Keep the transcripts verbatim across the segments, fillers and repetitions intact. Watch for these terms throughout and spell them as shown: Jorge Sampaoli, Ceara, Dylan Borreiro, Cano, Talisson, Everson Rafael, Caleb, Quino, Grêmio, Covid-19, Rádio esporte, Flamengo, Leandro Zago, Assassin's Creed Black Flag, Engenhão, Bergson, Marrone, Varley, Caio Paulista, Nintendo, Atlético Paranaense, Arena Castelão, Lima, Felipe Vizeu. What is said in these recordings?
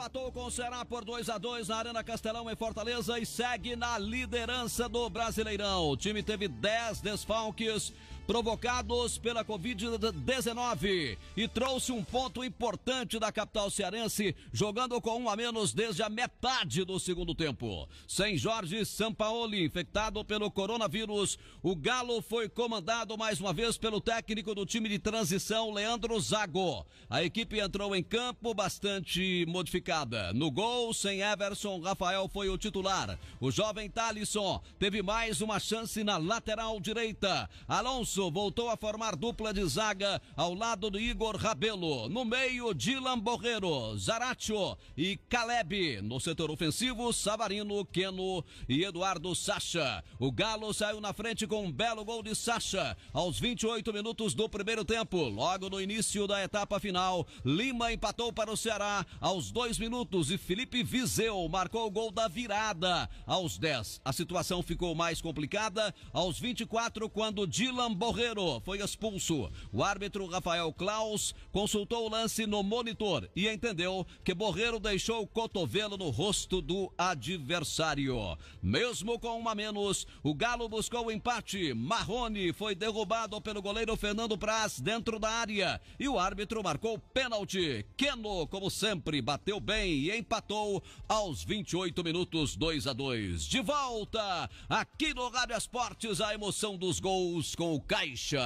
empatou com o Ceará por dois a dois na Arena Castelão em Fortaleza e segue na liderança do Brasileirão. O time teve dez desfalques provocados pela Covid dezenove e trouxe um ponto importante da capital cearense, jogando com um a menos desde a metade do segundo tempo. Sem Jorge Sampaoli, infectado pelo coronavírus, o Galo foi comandado mais uma vez pelo técnico do time de transição, Leandro Zago. A equipe entrou em campo bastante modificada. No gol, sem Everson, Rafael foi o titular. O jovem Talisson teve mais uma chance na lateral direita. Alonso voltou a formar dupla de zaga ao lado de Igor Rabelo. No meio, Dylan Borreiro, Zaracho e Caleb. No setor ofensivo, Savarino, Keno e Eduardo Sacha. O Galo saiu na frente com um belo gol de Sacha aos vinte e oito minutos do primeiro tempo. Logo no início da etapa final, Lima empatou para o Ceará aos dois minutos e Felipe Vizeu marcou o gol da virada aos dez. A situação ficou mais complicada aos vinte e quatro, quando Gilan Borreiro foi expulso. O árbitro Rafael Claus consultou o lance no monitor e entendeu que Borreiro deixou o cotovelo no rosto do adversário. Mesmo com uma a menos, o Galo buscou o empate. Marrone foi derrubado pelo goleiro Fernando Prass dentro da área e o árbitro marcou pênalti. Keno, como sempre, bateu bem e empatou aos vinte e oito minutos, dois a dois. De volta aqui no Rádio Esportes, a emoção dos gols com o Caixa.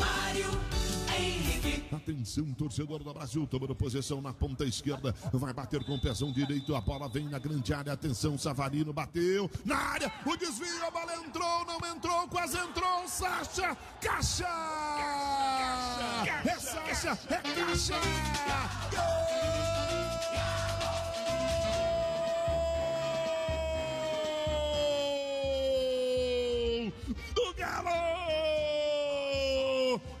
Mário Henrique. Atenção, torcedor do Brasil, tomando posição na ponta esquerda, vai bater com o pezão direito, a bola vem na grande área, atenção, Savarino bateu na área, o desvio, a bola entrou, não entrou, quase entrou, Sacha, Caixa! Caixa! É Sacha, é Caixa! Gol!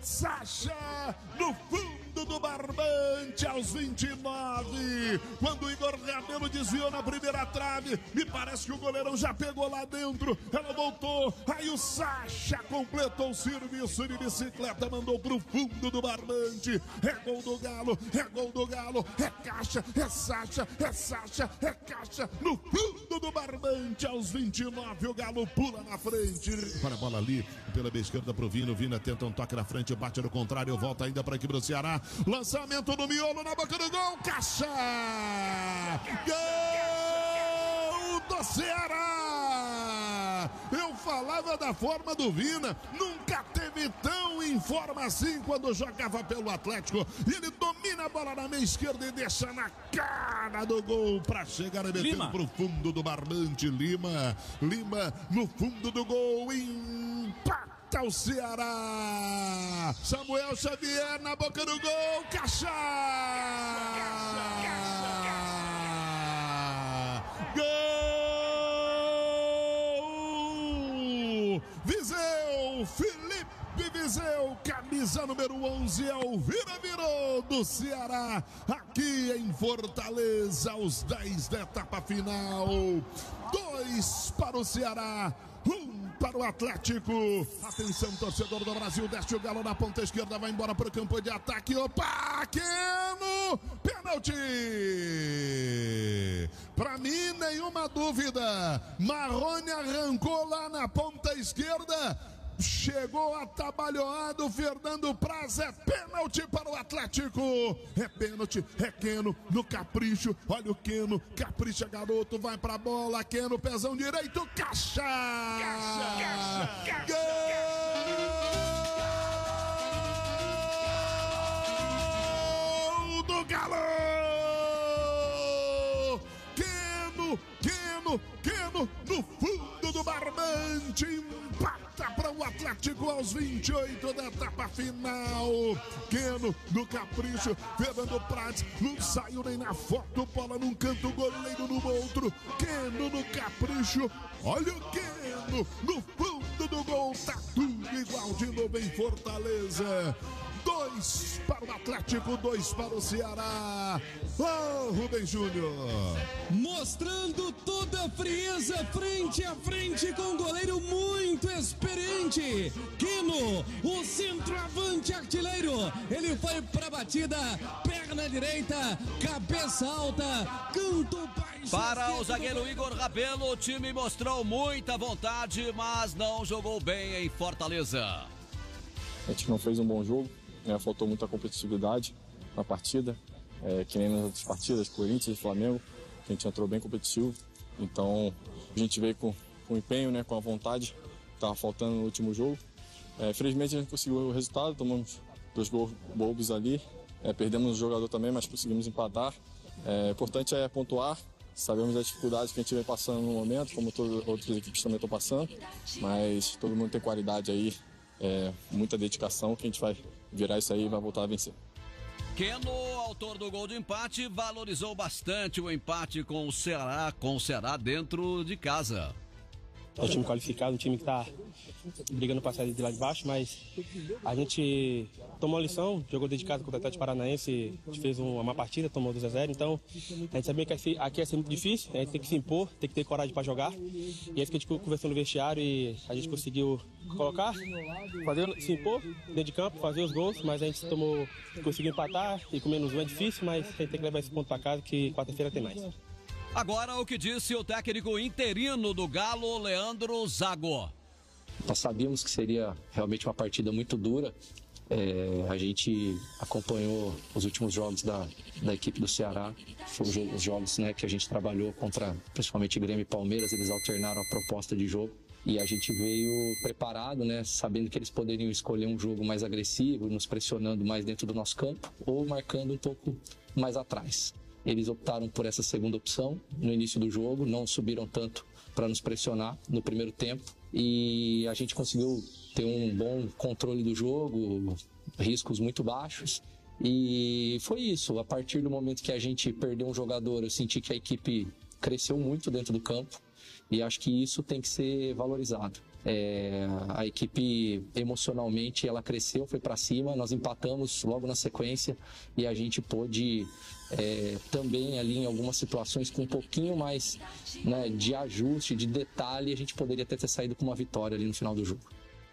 Sacha no fundo do barbante aos vinte e nove, quando o Igor Rabelo desviou na primeira trave, me parece que o goleirão já pegou lá dentro, ela voltou, aí o Sacha completou o serviço de bicicleta, mandou pro fundo do barbante. É gol do Galo, é gol do Galo, é Caixa, é Sacha, é Sacha, é Caixa no fundo do barbante aos vinte e nove, o Galo pula na frente. Para a bola ali, pela esquerda pro Vino, Vina tenta um toque na frente, bate no contrário, volta ainda para a equipe do Ceará. Lançamento do miolo na boca do gol, Caixa! Gol do Ceará! Eu falava da forma do Vina, nunca teve tão em forma assim quando jogava pelo Atlético. Ele domina a bola na meia esquerda e deixa na cara do gol para chegar e meter pro fundo do barbante. Lima, Lima no fundo do gol, empate. O Ceará, Samuel Xavier na boca do gol, Caixa! Gol! Vizeu, Felipe Vizeu, camisa número onze, é o vira-virou do Ceará, aqui em Fortaleza, aos dez da etapa final, dois para o Ceará, para o Atlético. Atenção, torcedor do Brasil, desce o Galo na ponta esquerda, vai embora para o campo de ataque, opa, Quino, pênalti! Para mim, nenhuma dúvida, Marrone arrancou lá na ponta esquerda, chegou atabalhoado, Fernando Prass, é pênalti para o Atlético, é pênalti, é Keno no capricho, olha o Keno, capricha garoto, vai pra bola, Keno, pezão direito, Caixa! Caixa, Caixa, Caixa, Gol! Caixa, Caixa, Caixa, Caixa. Do Galo! Keno, Keno, Keno no fundo do barbante, empata para o Atlético aos vinte e oito da etapa final. Keno no capricho, Fernando Prass não saiu nem na foto, bola num canto, goleiro no outro, Keno no capricho, olha o Keno no fundo do gol, tá tudo igual de novo em Fortaleza. dois para o Atlético, dois para o Ceará. Oh, Rubens Júnior. Mostrando toda a frieza frente a frente com um goleiro muito experiente. Quino, o centroavante artilheiro. Ele foi para a batida, perna direita, cabeça alta, canto baixo. Para o zagueiro Igor Rabelo, o time mostrou muita vontade, mas não jogou bem em Fortaleza. A gente não fez um bom jogo, né? Faltou muita competitividade na partida, é, que nem nas outras partidas, Corinthians e Flamengo, que a gente entrou bem competitivo. Então, a gente veio com, com empenho, né? Com a vontade que estava faltando no último jogo. É, felizmente, a gente conseguiu o resultado, tomamos dois gols bobos ali, é, perdemos o jogador também, mas conseguimos empatar. É, importante é pontuar. Sabemos das dificuldades que a gente vem passando no momento, como todas as outras equipes também estão passando, mas todo mundo tem qualidade aí, é, muita dedicação, que a gente vai virar isso aí e vai voltar a vencer. Keno, autor do gol do empate, valorizou bastante o empate com o Ceará, com o Ceará dentro de casa. É um time qualificado, um time que está brigando para sair de lá de baixo, mas a gente tomou a lição, jogou dedicado contra o Atlético Paranaense, a gente fez uma má partida, tomou dois a zero, então a gente sabia que aqui ia ser muito difícil, a gente tem que se impor, tem que ter coragem para jogar, e é isso que a gente conversou no vestiário e a gente conseguiu colocar, fazer, se impor dentro de campo, fazer os gols, mas a gente tomou, conseguiu empatar e com menos um é difícil, mas a gente tem que levar esse ponto para casa que quarta-feira tem mais. Agora o que disse o técnico interino do Galo, Leandro Zago. Nós sabíamos que seria realmente uma partida muito dura. É, a gente acompanhou os últimos jogos da, da equipe do Ceará. Foram os jogos, né, que a gente trabalhou contra principalmente Grêmio e Palmeiras. Eles alternaram a proposta de jogo. E a gente veio preparado, né, sabendo que eles poderiam escolher um jogo mais agressivo, nos pressionando mais dentro do nosso campo ou marcando um pouco mais atrás. Eles optaram por essa segunda opção no início do jogo, não subiram tanto para nos pressionar no primeiro tempo e a gente conseguiu ter um bom controle do jogo, riscos muito baixos e foi isso. A partir do momento que a gente perdeu um jogador, eu senti que a equipe cresceu muito dentro do campo e acho que isso tem que ser valorizado. É, a equipe emocionalmente ela cresceu, foi para cima, nós empatamos logo na sequência e a gente pôde é, também ali em algumas situações com um pouquinho mais, né, de ajuste, de detalhe, a gente poderia até ter saído com uma vitória ali no final do jogo.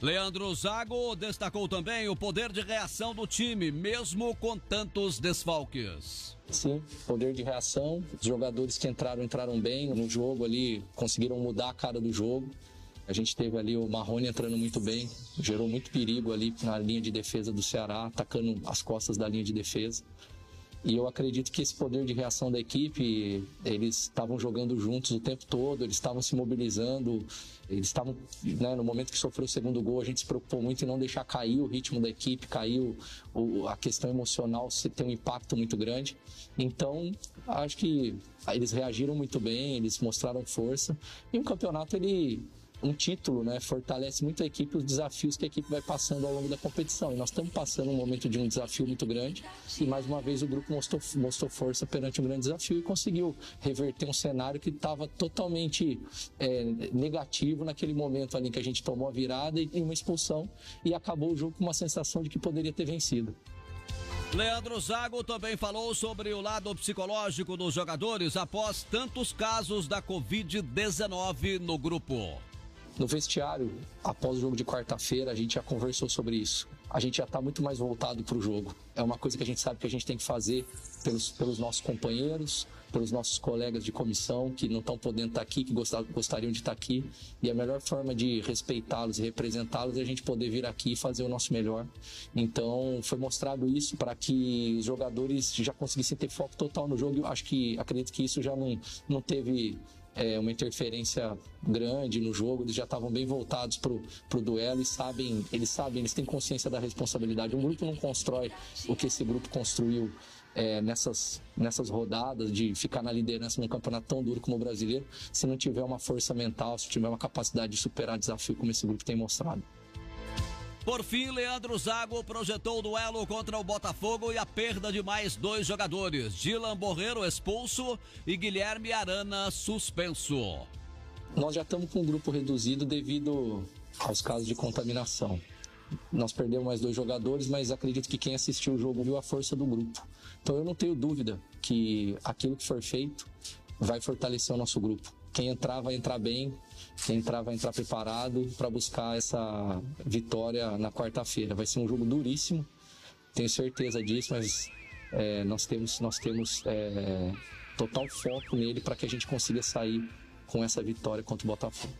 Leandro Zago destacou também o poder de reação do time, mesmo com tantos desfalques. Sim, poder de reação, os jogadores que entraram, entraram bem no jogo ali, conseguiram mudar a cara do jogo. A gente teve ali o Marrone entrando muito bem, gerou muito perigo ali na linha de defesa do Ceará, atacando as costas da linha de defesa. E eu acredito que esse poder de reação da equipe, eles estavam jogando juntos o tempo todo, eles estavam se mobilizando, eles estavam, né, no momento que sofreu o segundo gol, a gente se preocupou muito em não deixar cair o ritmo da equipe, cair o, a questão emocional, se tem um impacto muito grande. Então, acho que eles reagiram muito bem, eles mostraram força. E o campeonato, ele... Um título, né, fortalece muito a equipe, os desafios que a equipe vai passando ao longo da competição. E nós estamos passando um momento de um desafio muito grande e, mais uma vez, o grupo mostrou, mostrou força perante um grande desafio e conseguiu reverter um cenário que estava totalmente é, negativo naquele momento ali que a gente tomou a virada e uma expulsão e acabou o jogo com uma sensação de que poderia ter vencido. Leandro Zago também falou sobre o lado psicológico dos jogadores após tantos casos da covid dezenove no grupo. No vestiário, após o jogo de quarta-feira, a gente já conversou sobre isso. A gente já está muito mais voltado para o jogo. É uma coisa que a gente sabe que a gente tem que fazer pelos, pelos nossos companheiros, pelos nossos colegas de comissão que não estão podendo estar aqui, que gostar, gostariam de estar aqui. E a melhor forma de respeitá-los e representá-los é a gente poder vir aqui e fazer o nosso melhor. Então, foi mostrado isso para que os jogadores já conseguissem ter foco total no jogo. Eu acho que, acredito que isso já não, não teve... É uma interferência grande no jogo, eles já estavam bem voltados pro, pro duelo e sabem, eles sabem, eles têm consciência da responsabilidade. Um grupo não constrói o que esse grupo construiu é, nessas, nessas rodadas de ficar na liderança num campeonato tão duro como o brasileiro, se não tiver uma força mental, se tiver uma capacidade de superar desafio como esse grupo tem mostrado. Por fim, Leandro Zago projetou o duelo contra o Botafogo e a perda de mais dois jogadores, Dylan Borreiro expulso e Guilherme Arana suspenso. Nós já estamos com um grupo reduzido devido aos casos de contaminação. Nós perdemos mais dois jogadores, mas acredito que quem assistiu o jogo viu a força do grupo. Então eu não tenho dúvida que aquilo que for feito vai fortalecer o nosso grupo. Quem entrar vai entrar bem, quem entrar vai entrar preparado para buscar essa vitória na quarta-feira. Vai ser um jogo duríssimo, tenho certeza disso, mas é, nós temos, nós temos é, total foco nele para que a gente consiga sair com essa vitória contra o Botafogo.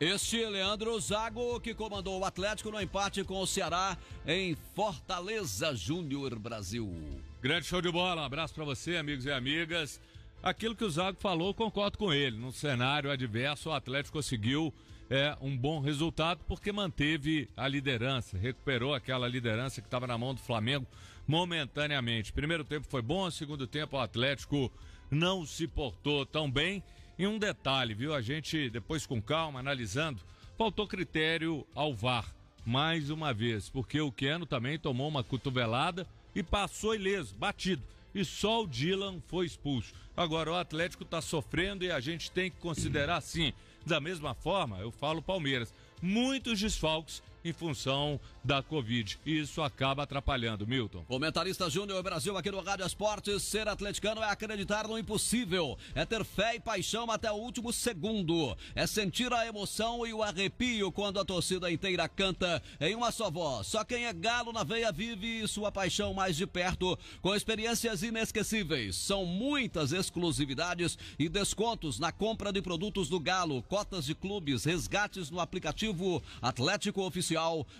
Este Leandro Zago, que comandou o Atlético no empate com o Ceará em Fortaleza. Júnior Brasil. Grande show de bola, um abraço para você, amigos e amigas. Aquilo que o Zago falou, concordo com ele. Num cenário adverso, o Atlético conseguiu é, um bom resultado porque manteve a liderança, recuperou aquela liderança que estava na mão do Flamengo momentaneamente. Primeiro tempo foi bom, segundo tempo o Atlético não se portou tão bem. E um detalhe, viu? A gente, depois com calma, analisando, faltou critério ao V A R, mais uma vez, porque o Keno também tomou uma cotovelada e passou ileso, batido. E só o Dylan foi expulso. Agora o Atlético está sofrendo e a gente tem que considerar sim. Da mesma forma, eu falo Palmeiras, muitos desfalques em função da Covid. Isso acaba atrapalhando, Milton. Comentarista Júnior Brasil aqui no Rádio Esportes. Ser atleticano é acreditar no impossível, é ter fé e paixão até o último segundo, é sentir a emoção e o arrepio quando a torcida inteira canta em uma só voz. Só quem é galo na veia vive sua paixão mais de perto, com experiências inesquecíveis. São muitas exclusividades e descontos na compra de produtos do Galo, cotas de clubes, resgates no aplicativo Atlético Oficial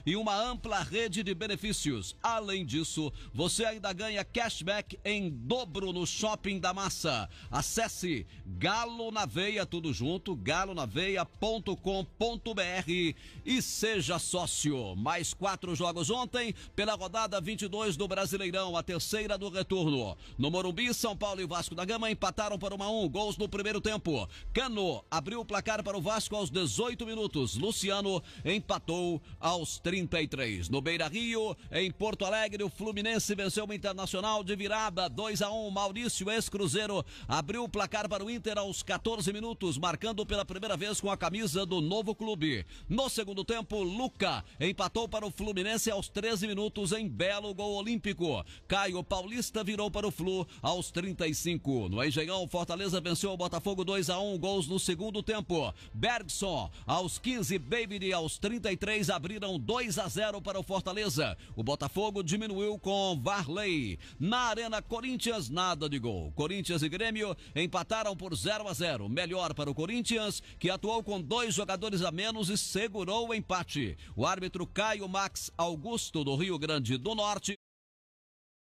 e uma ampla rede de benefícios. Além disso, você ainda ganha cashback em dobro no Shopping da Massa. Acesse Galo na Veia, tudo junto, galo na veia ponto com ponto b r e seja sócio. Mais quatro jogos ontem pela rodada vinte e dois do Brasileirão, a terceira do retorno. No Morumbi, São Paulo e Vasco da Gama empataram por um a um, gols no primeiro tempo. Cano abriu o placar para o Vasco aos dezoito minutos. Luciano empatou aos trinta e três. No Beira Rio, em Porto Alegre, o Fluminense venceu o Internacional de virada, dois a um. Maurício, ex-Cruzeiro, abriu o placar para o Inter aos quatorze minutos, marcando pela primeira vez com a camisa do novo clube. No segundo tempo, Luca empatou para o Fluminense aos treze minutos em belo gol olímpico. Caio Paulista virou para o Flu aos trinta e cinco. No Engenhão, Fortaleza venceu o Botafogo dois a um, gols no segundo tempo. Bergson aos quinze, David aos trinta e três, abriram dois a zero para o Fortaleza. O Botafogo diminuiu com Varley. Na Arena Corinthians, nada de gol. Corinthians e Grêmio empataram por zero a zero. Melhor para o Corinthians, que atuou com dois jogadores a menos e segurou o empate. O árbitro Caio Max Augusto, do Rio Grande do Norte,